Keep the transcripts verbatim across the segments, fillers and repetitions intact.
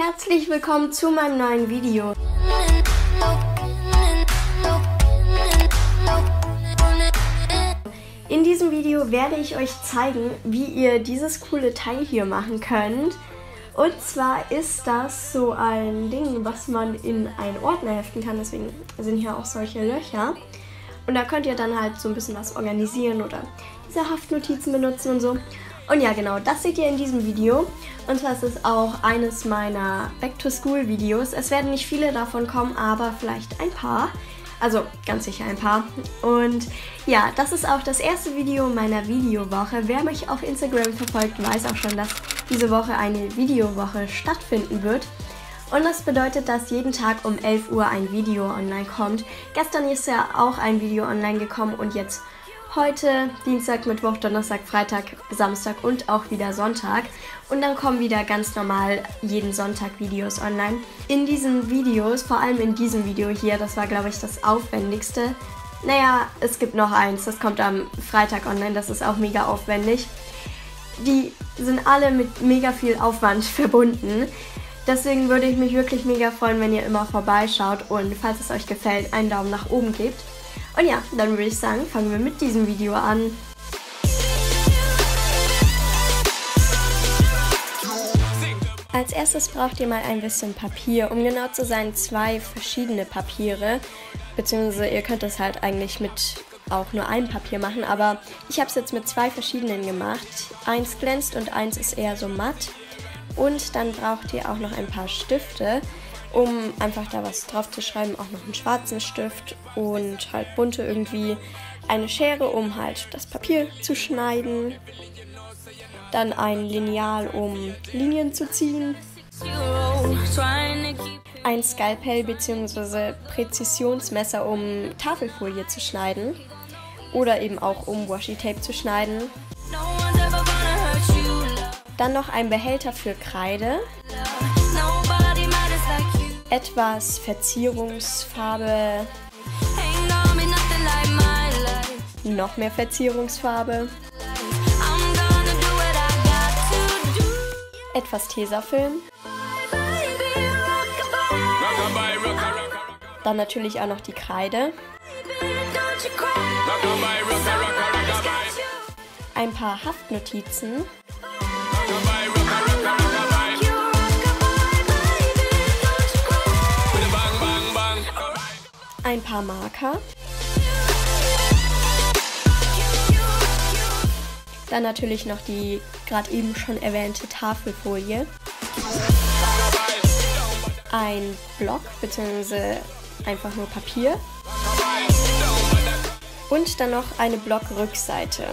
Herzlich willkommen zu meinem neuen Video. In diesem Video werde ich euch zeigen, wie ihr dieses coole Teil hier machen könnt. Und zwar ist das so ein Ding, was man in einen Ordner heften kann, deswegen sind hier auch solche Löcher. Und da könnt ihr dann halt so ein bisschen was organisieren oder diese Haftnotizen benutzen und so. Und ja, genau, das seht ihr in diesem Video. Und zwar ist es auch eines meiner Back-to-School-Videos. Es werden nicht viele davon kommen, aber vielleicht ein paar. Also ganz sicher ein paar. Und ja, das ist auch das erste Video meiner Videowoche. Wer mich auf Instagram verfolgt, weiß auch schon, dass diese Woche eine Videowoche stattfinden wird. Und das bedeutet, dass jeden Tag um elf Uhr ein Video online kommt. Gestern ist ja auch ein Video online gekommen und jetzt heute Dienstag, Mittwoch, Donnerstag, Freitag, Samstag und auch wieder Sonntag. Und dann kommen wieder ganz normal jeden Sonntag Videos online. In diesen Videos, vor allem in diesem Video hier, das war glaube ich das aufwendigste. Naja, es gibt noch eins, das kommt am Freitag online, das ist auch mega aufwendig. Die sind alle mit mega viel Aufwand verbunden. Deswegen würde ich mich wirklich mega freuen, wenn ihr immer vorbeischaut und falls es euch gefällt, einen Daumen nach oben gebt. Und ja, dann würde ich sagen, fangen wir mit diesem Video an. Als erstes braucht ihr mal ein bisschen Papier, um genau zu sein, zwei verschiedene Papiere. Beziehungsweise ihr könnt das halt eigentlich mit auch nur einem Papier machen, aber ich habe es jetzt mit zwei verschiedenen gemacht. Eins glänzt und eins ist eher so matt. Und dann braucht ihr auch noch ein paar Stifte, um einfach da was drauf zu schreiben, auch noch einen schwarzen Stift und halt bunte irgendwie, eine Schere, um halt das Papier zu schneiden, dann ein Lineal, um Linien zu ziehen, ein Skalpell bzw. Präzisionsmesser, um Tafelfolie zu schneiden oder eben auch um Washi-Tape zu schneiden, dann noch ein Behälter für Kreide, etwas Verzierungsfarbe, noch mehr Verzierungsfarbe, etwas Tesafilm, dann natürlich auch noch die Kreide, ein paar Haftnotizen, ein paar Marker, dann natürlich noch die gerade eben schon erwähnte Tafelfolie, ein Block bzw. einfach nur Papier und dann noch eine Blockrückseite.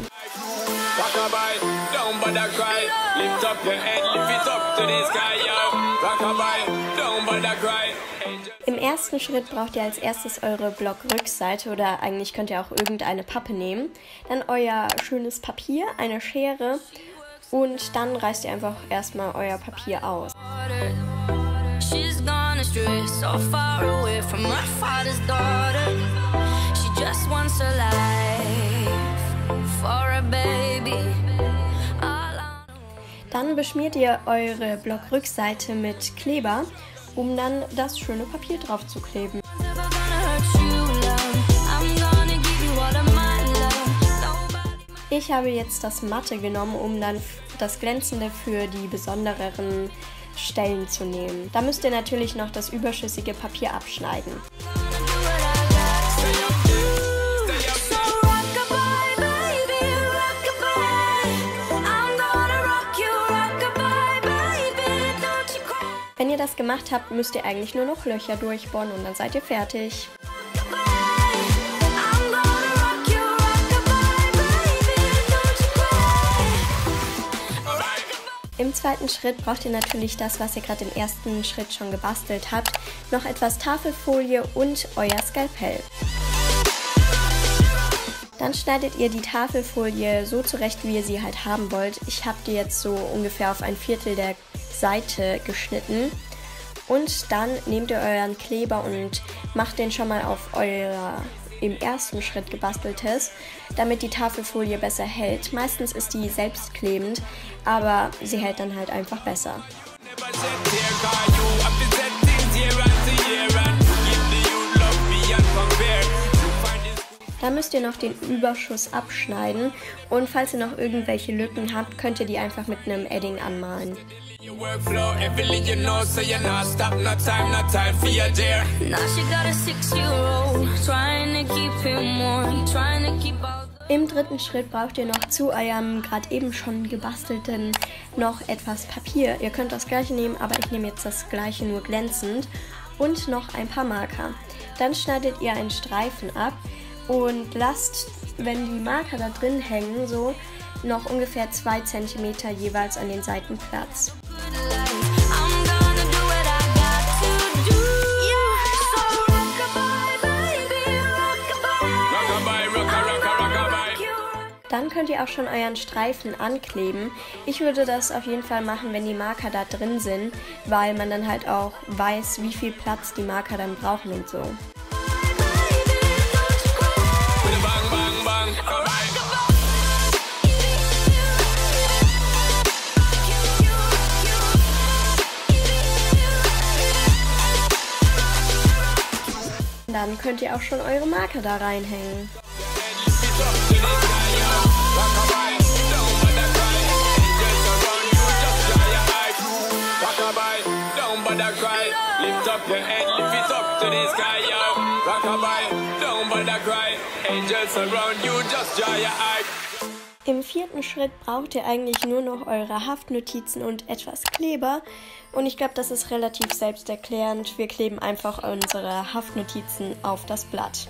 Im ersten Schritt braucht ihr als erstes eure Blockrückseite oder eigentlich könnt ihr auch irgendeine Pappe nehmen. Dann euer schönes Papier, eine Schere und dann reißt ihr einfach erstmal euer Papier aus. Dann beschmiert ihr eure Blockrückseite mit Kleber, um dann das schöne Papier drauf zu kleben. Ich habe jetzt das Matte genommen, um dann das Glänzende für die besondereren Stellen zu nehmen. Da müsst ihr natürlich noch das überschüssige Papier abschneiden. Wenn ihr das gemacht habt, müsst ihr eigentlich nur noch Löcher durchbohren und dann seid ihr fertig. Im zweiten Schritt braucht ihr natürlich das, was ihr gerade im ersten Schritt schon gebastelt habt, noch etwas Tafelfolie und euer Skalpell. Dann schneidet ihr die Tafelfolie so zurecht, wie ihr sie halt haben wollt. Ich habe die jetzt so ungefähr auf ein Viertel der Seite geschnitten und dann nehmt ihr euren Kleber und macht den schon mal auf euer im ersten Schritt gebasteltes, damit die Tafelfolie besser hält. Meistens ist die selbstklebend, aber sie hält dann halt einfach besser. Da müsst ihr noch den Überschuss abschneiden und falls ihr noch irgendwelche Lücken habt, könnt ihr die einfach mit einem Edding anmalen. Im dritten Schritt braucht ihr noch zu eurem gerade eben schon gebastelten noch etwas Papier. Ihr könnt das gleiche nehmen, aber ich nehme jetzt das gleiche, nur glänzend. Und noch ein paar Marker. Dann schneidet ihr einen Streifen ab und lasst, wenn die Marker da drin hängen, so noch ungefähr zwei Zentimeter jeweils an den Seiten Platz. Dann könnt ihr auch schon euren Streifen ankleben. Ich würde das auf jeden Fall machen, wenn die Marker da drin sind, weil man dann halt auch weiß, wie viel Platz die Marker dann brauchen und so. Dann könnt ihr auch schon eure Marker da reinhängen. Im vierten Schritt braucht ihr eigentlich nur noch eure Haftnotizen und etwas Kleber. Und ich glaube, das ist relativ selbsterklärend. Wir kleben einfach unsere Haftnotizen auf das Blatt.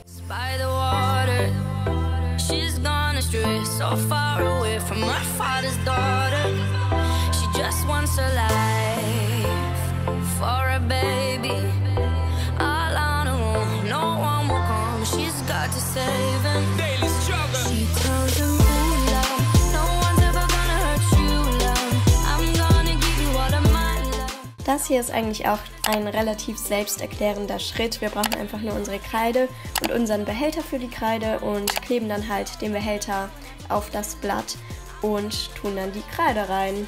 Das hier ist eigentlich auch ein relativ selbsterklärender Schritt. Wir brauchen einfach nur unsere Kreide und unseren Behälter für die Kreide und kleben dann halt den Behälter auf das Blatt und tun dann die Kreide rein.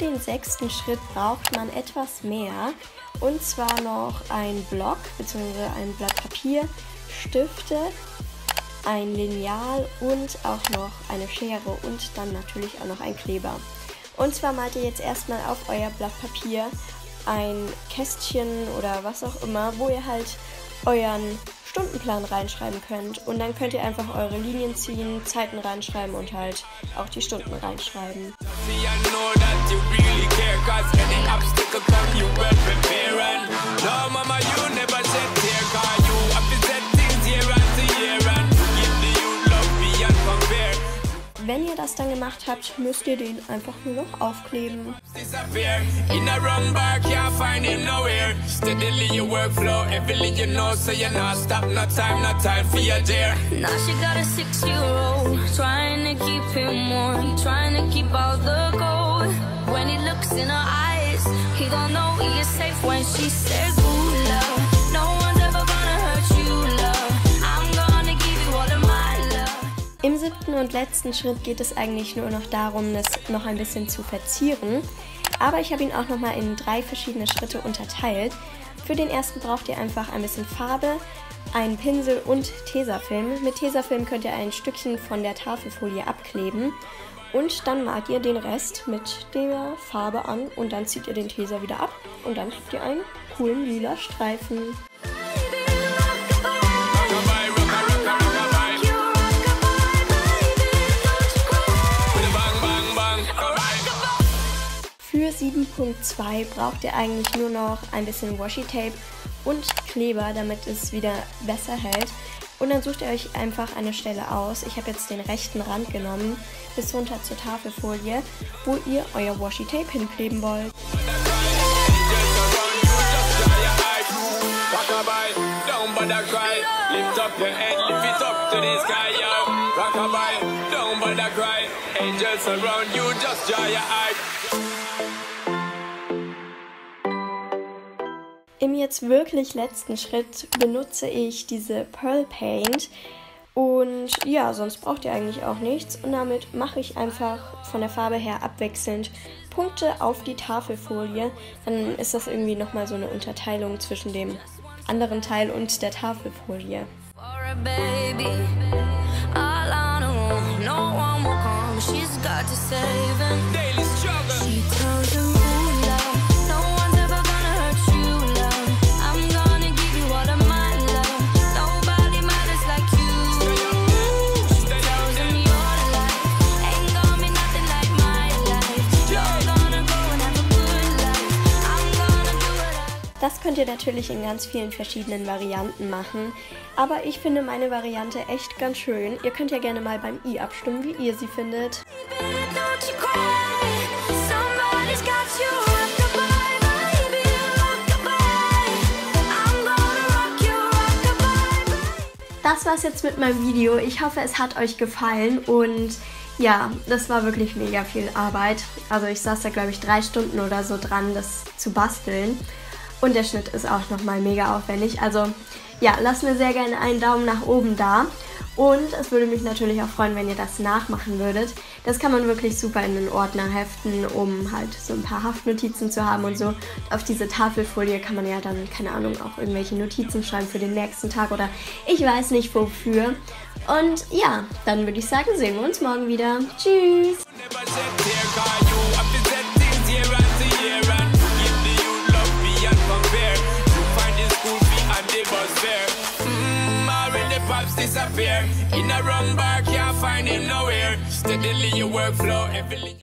Im sechsten Schritt braucht man etwas mehr und zwar noch ein Block bzw. ein Blatt Papier, Stifte, ein Lineal und auch noch eine Schere und dann natürlich auch noch ein Kleber. Und zwar malt ihr jetzt erstmal auf euer Blatt Papier ein Kästchen oder was auch immer, wo ihr halt euren Stundenplan reinschreiben könnt und dann könnt ihr einfach eure Linien ziehen, Zeiten reinschreiben und halt auch die Stunden reinschreiben. Wenn ihr das dann gemacht habt, müsst ihr den einfach nur noch aufkleben. Im siebten und letzten Schritt geht es eigentlich nur noch darum, das noch ein bisschen zu verzieren. Aber ich habe ihn auch nochmal in drei verschiedene Schritte unterteilt. Für den ersten braucht ihr einfach ein bisschen Farbe, einen Pinsel und Tesafilm. Mit Tesafilm könnt ihr ein Stückchen von der Tafelfolie abkleben. Und dann malt ihr den Rest mit der Farbe an und dann zieht ihr den Tesa wieder ab. Und dann habt ihr einen coolen lila Streifen. Für sieben Punkt zwei braucht ihr eigentlich nur noch ein bisschen Washi-Tape und Kleber, damit es wieder besser hält. Und dann sucht ihr euch einfach eine Stelle aus. Ich habe jetzt den rechten Rand genommen, bis runter zur Tafelfolie, wo ihr euer Washi-Tape hinkleben wollt. Im jetzt wirklich letzten Schritt benutze ich diese Pearl Paint und ja, sonst braucht ihr eigentlich auch nichts. Und damit mache ich einfach von der Farbe her abwechselnd Punkte auf die Tafelfolie. Dann ist das irgendwie nochmal so eine Unterteilung zwischen dem anderen Teil und der Tafelfolie. Das könnt ihr natürlich in ganz vielen verschiedenen Varianten machen, aber ich finde meine Variante echt ganz schön. Ihr könnt ja gerne mal beim i abstimmen, wie ihr sie findet. Das war's jetzt mit meinem Video. Ich hoffe, es hat euch gefallen und ja, das war wirklich mega viel Arbeit. Also ich saß da, glaube ich, drei Stunden oder so dran, das zu basteln. Und der Schnitt ist auch nochmal mega aufwendig. Also ja, lasst mir sehr gerne einen Daumen nach oben da. Und es würde mich natürlich auch freuen, wenn ihr das nachmachen würdet. Das kann man wirklich super in einen Ordner heften, um halt so ein paar Haftnotizen zu haben und so. Auf diese Tafelfolie kann man ja dann, keine Ahnung, auch irgendwelche Notizen schreiben für den nächsten Tag oder ich weiß nicht wofür. Und ja, dann würde ich sagen, sehen wir uns morgen wieder. Tschüss! Disappear in a wrong bar, can't find him nowhere. Steadily your workflow, everything.